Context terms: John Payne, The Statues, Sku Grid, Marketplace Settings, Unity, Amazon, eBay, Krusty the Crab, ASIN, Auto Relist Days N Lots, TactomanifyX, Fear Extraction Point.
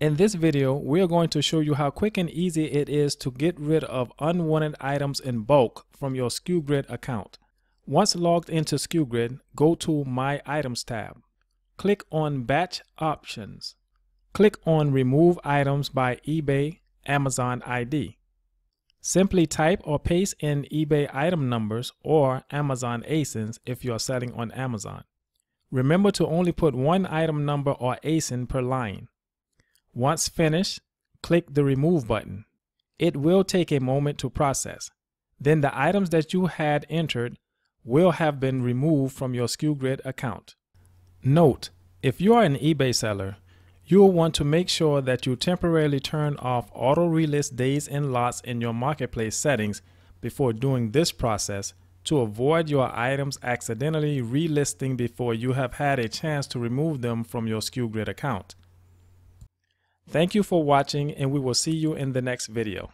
In this video, we are going to show you how quick and easy it is to get rid of unwanted items in bulk from your Sku Grid account. Once logged into Sku Grid, go to My Items tab. Click on Batch Options. Click on Remove Items by eBay Amazon ID. Simply type or paste in eBay item numbers or Amazon ASINs if you are selling on Amazon. Remember to only put one item number or ASIN per line. Once finished, click the Remove button. It will take a moment to process. Then the items that you had entered will have been removed from your Sku Grid account. Note, if you are an eBay seller, you will want to make sure that you temporarily turn off Auto Relist Days N Lots in your Marketplace settings before doing this process to avoid your items accidentally relisting before you have had a chance to remove them from your Sku Grid account. Thank you for watching, and we will see you in the next video.